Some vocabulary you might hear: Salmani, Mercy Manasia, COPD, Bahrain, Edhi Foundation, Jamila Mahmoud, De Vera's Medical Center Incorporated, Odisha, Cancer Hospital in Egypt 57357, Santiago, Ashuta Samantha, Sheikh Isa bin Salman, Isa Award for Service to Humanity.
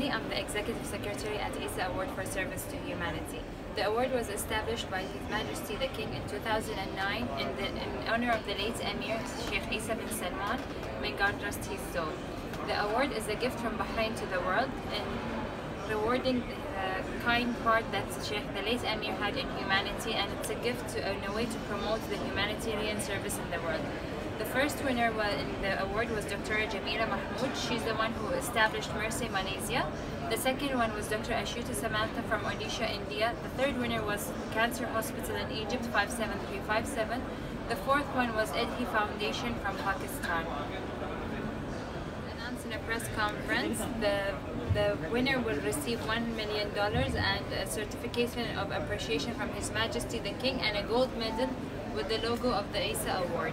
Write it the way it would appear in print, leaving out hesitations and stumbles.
Salmani. I'm the Executive Secretary at Isa Award for Service to Humanity. The award was established by His Majesty the King in 2009 in honor of the late Emir Sheikh Isa bin Salman. May God rest his soul. The award is a gift from Bahrain to the world and rewarding the kind part that the late Emir had in humanity, and it's a gift in a way to promote the humanitarian service in the world. The first winner in the award was Dr. Jamila Mahmoud. She's the one who established Mercy Manasia. The second one was Dr. Ashuta Samantha from Odisha, India. The third winner was Cancer Hospital in Egypt 57357. The fourth one was Edhi Foundation from Pakistan. Announced in a press conference, the winner will receive $1 million and a certification of appreciation from His Majesty the King and a gold medal with the logo of the Isa Award.